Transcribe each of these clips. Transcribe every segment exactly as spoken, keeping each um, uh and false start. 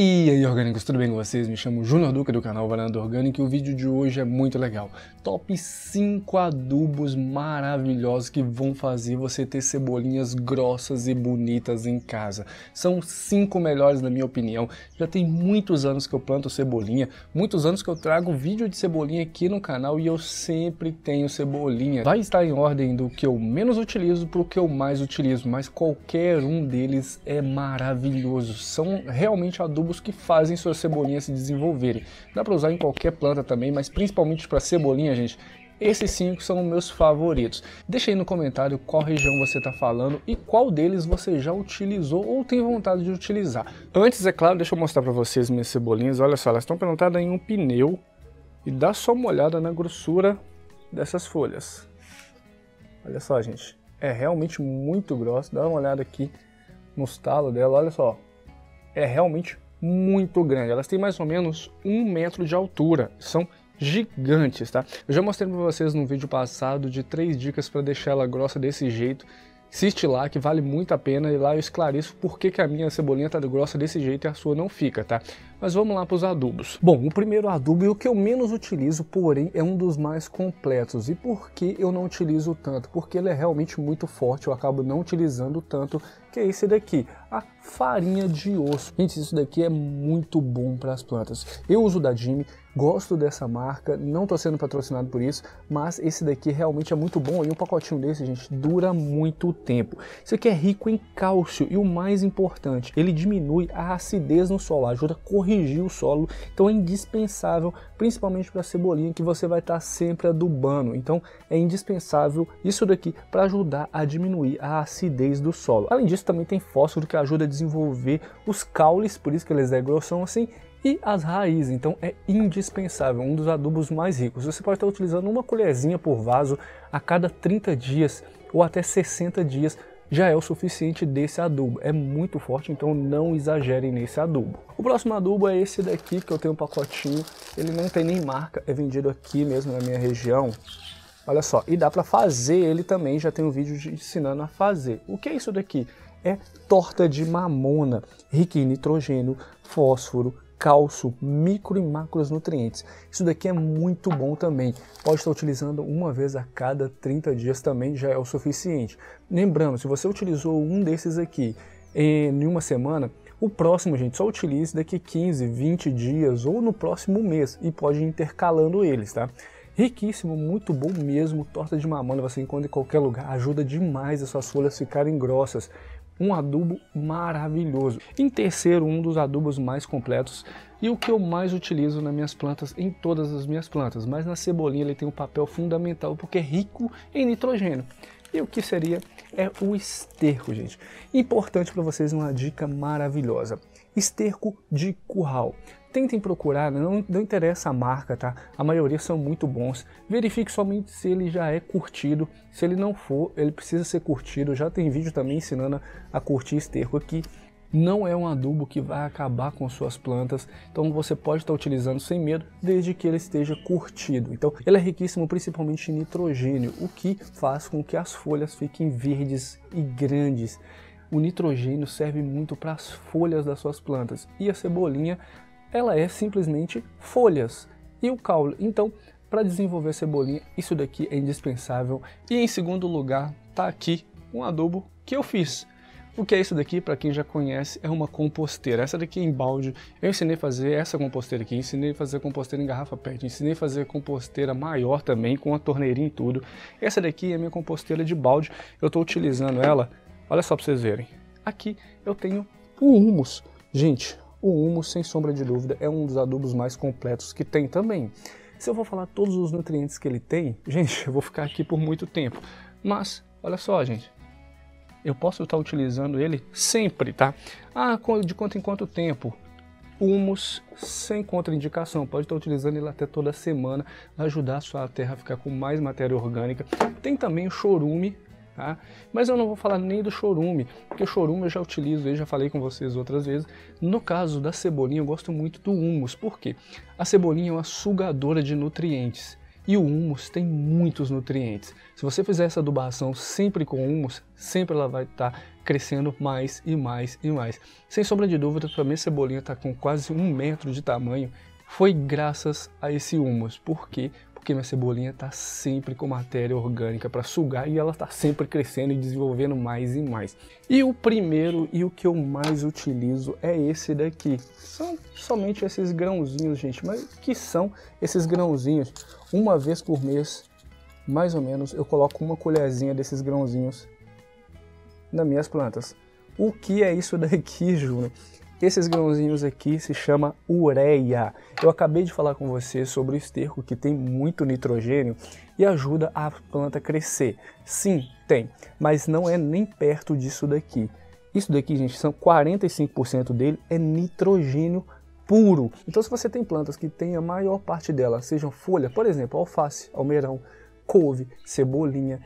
E aí, orgânicos, tudo bem com vocês? Me chamo Júnior Duca do canal Varanda Orgânico e o vídeo de hoje é muito legal. Top cinco adubos maravilhosos que vão fazer você ter cebolinhas grossas e bonitas em casa. São cinco melhores na minha opinião. Já tem muitos anos que eu planto cebolinha, muitos anos que eu trago vídeo de cebolinha aqui no canal e eu sempre tenho cebolinha. Vai estar em ordem do que eu menos utilizo para o que eu mais utilizo, mas qualquer um deles é maravilhoso. São realmente adubos que fazem suas cebolinhas se desenvolverem. Dá para usar em qualquer planta também, mas principalmente para cebolinha, gente. Esses cinco são meus favoritos. Deixa aí no comentário qual região você está falando e qual deles você já utilizou ou tem vontade de utilizar. Antes, é claro, deixa eu mostrar para vocês minhas cebolinhas. Olha só, elas estão plantadas em um pneu e dá só uma olhada na grossura dessas folhas. Olha só, gente, é realmente muito grossa. Dá uma olhada aqui nos talos dela, olha só. É realmente muito grande, elas têm mais ou menos um metro de altura, são gigantes, tá? Eu já mostrei para vocês num vídeo passado de três dicas para deixar ela grossa desse jeito. Assiste lá que vale muito a pena e lá eu esclareço por que que a minha cebolinha tá grossa desse jeito e a sua não fica, tá? Mas vamos lá para os adubos. Bom, o primeiro adubo e o que eu menos utilizo, porém, é um dos mais completos. E por que eu não utilizo tanto? Porque ele é realmente muito forte, eu acabo não utilizando tanto, que é esse daqui, a farinha de osso. Gente, isso daqui é muito bom para as plantas. Eu uso da Jimmy, gosto dessa marca, não estou sendo patrocinado por isso, mas esse daqui realmente é muito bom e um pacotinho desse, gente, dura muito tempo. Isso aqui é rico em cálcio e o mais importante, ele diminui a acidez no solo, ajuda a corrigir corrigir o solo, então é indispensável, principalmente para a cebolinha que você vai estar tá sempre adubando. Então é indispensável isso daqui para ajudar a diminuir a acidez do solo. Além disso, também tem fósforo que ajuda a desenvolver os caules, por isso que eles é grossão assim, e as raízes. Então é indispensável, um dos adubos mais ricos. Você pode estar tá utilizando uma colherzinha por vaso a cada trinta dias ou até sessenta dias. Já é o suficiente desse adubo, é muito forte, então não exagerem nesse adubo. O próximo adubo é esse daqui, que eu tenho um pacotinho, ele não tem nem marca, é vendido aqui mesmo na minha região. Olha só, e dá para fazer ele também, já tem um vídeo de ensinando a fazer. O que é isso daqui? É torta de mamona, rica em nitrogênio, fósforo, cálcio, micro e macronutrientes. Isso daqui é muito bom também. Pode estar utilizando uma vez a cada trinta dias também, já é o suficiente. Lembrando, se você utilizou um desses aqui em uma semana, o próximo, gente, só utilize daqui quinze, vinte dias ou no próximo mês e pode ir intercalando eles, tá? Riquíssimo, muito bom mesmo. Torta de mamona você encontra em qualquer lugar, ajuda demais as suas folhas ficarem grossas. Um adubo maravilhoso. Em terceiro, um dos adubos mais completos e o que eu mais utilizo nas minhas plantas, em todas as minhas plantas, mas na cebolinha ele tem um papel fundamental porque é rico em nitrogênio. E o que seria é o esterco, gente. Importante para vocês, uma dica maravilhosa. Esterco de curral. Tentem procurar, não, não interessa a marca, tá? A maioria são muito bons. Verifique somente se ele já é curtido. Se ele não for, ele precisa ser curtido. Já tem vídeo também ensinando a curtir esterco aqui. Não é um adubo que vai acabar com suas plantas, então você pode estar utilizando sem medo, desde que ele esteja curtido. Então ele é riquíssimo principalmente em nitrogênio, o que faz com que as folhas fiquem verdes e grandes. O nitrogênio serve muito para as folhas das suas plantas e a cebolinha, ela é simplesmente folhas e o caule. Então, para desenvolver a cebolinha, isso daqui é indispensável. E em segundo lugar, tá aqui um adubo que eu fiz. O que é isso daqui, para quem já conhece, é uma composteira. Essa daqui é em balde, eu ensinei a fazer essa composteira aqui, ensinei a fazer composteira em garrafa pet, ensinei a fazer composteira maior também, com a torneirinha e tudo. Essa daqui é a minha composteira de balde, eu estou utilizando ela, olha só para vocês verem. Aqui eu tenho o humus. Gente, o humus, sem sombra de dúvida, é um dos adubos mais completos que tem também. Se eu vou falar todos os nutrientes que ele tem, gente, eu vou ficar aqui por muito tempo. Mas, olha só, gente. Eu posso estar utilizando ele sempre, tá? Ah, de quanto em quanto tempo? Humus sem contraindicação, pode estar utilizando ele até toda semana, ajudar a sua terra a ficar com mais matéria orgânica. Tem também o chorume, tá? Mas eu não vou falar nem do chorume, porque o chorume eu já utilizo, eu já falei com vocês outras vezes. No caso da cebolinha, eu gosto muito do humus, por quê? A cebolinha é uma sugadora de nutrientes. e o húmus tem muitos nutrientes. Se você fizer essa adubação sempre com húmus, sempre ela vai estar tá crescendo mais e mais e mais. Sem sombra de dúvida, para minha cebolinha está com quase um metro de tamanho, foi graças a esse húmus. Por quê? Porque minha cebolinha está sempre com matéria orgânica para sugar e ela está sempre crescendo e desenvolvendo mais e mais. E o primeiro e o que eu mais utilizo é esse daqui. São somente esses grãozinhos, gente. Mas o que são esses grãozinhos? Uma vez por mês, mais ou menos, eu coloco uma colherzinha desses grãozinhos nas minhas plantas. O que é isso daqui, Júnior? Esses grãozinhos aqui se chama ureia. Eu acabei de falar com você sobre o esterco, que tem muito nitrogênio e ajuda a planta a crescer. Sim, tem, mas não é nem perto disso daqui. Isso daqui, gente, são quarenta e cinco por cento dele é nitrogênio puro. Então, se você tem plantas que tem a maior parte delas, sejam folha, por exemplo, alface, almeirão, couve, cebolinha,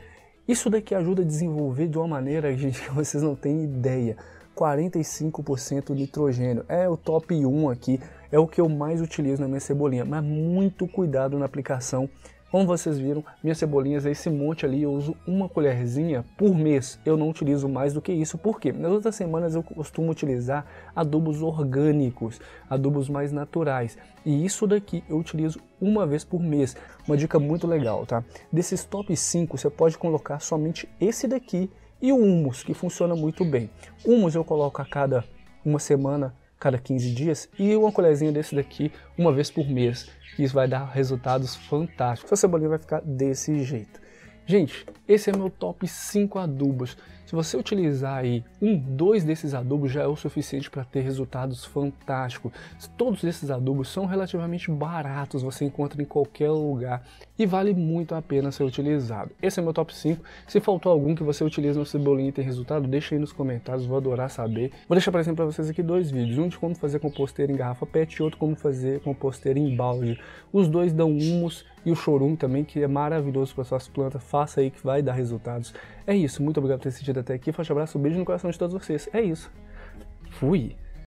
isso daqui ajuda a desenvolver de uma maneira, gente, que vocês não têm ideia. quarenta e cinco por cento nitrogênio, é o top um aqui, é o que eu mais utilizo na minha cebolinha, mas muito cuidado na aplicação. Como vocês viram, minhas cebolinhas, esse monte ali, eu uso uma colherzinha por mês, eu não utilizo mais do que isso. Por quê? Nas outras semanas eu costumo utilizar adubos orgânicos, adubos mais naturais, e isso daqui eu utilizo uma vez por mês. Uma dica muito legal, tá? Desses top cinco, você pode colocar somente esse daqui, e o húmus, que funciona muito bem. Húmus eu coloco a cada uma semana, cada quinze dias, e uma colherzinha desse daqui uma vez por mês. Isso vai dar resultados fantásticos. Sua cebolinha vai ficar desse jeito. Gente, esse é meu top cinco adubos. Se você utilizar aí um, dois desses adubos, já é o suficiente para ter resultados fantásticos. Todos esses adubos são relativamente baratos, você encontra em qualquer lugar e vale muito a pena ser utilizado. Esse é meu top cinco. Se faltou algum que você utiliza no cebolinha e tem resultado, deixa aí nos comentários, vou adorar saber. Vou deixar, por exemplo, para vocês aqui dois vídeos, um de como fazer composteira em garrafa pet e outro como fazer composteira em balde. Os dois dão humus e o chorume também, que é maravilhoso para suas plantas. Faça aí que vai dar resultados. É isso, muito obrigado por ter assistido até aqui, forte abraço, um beijo no coração de todos vocês. É isso, fui!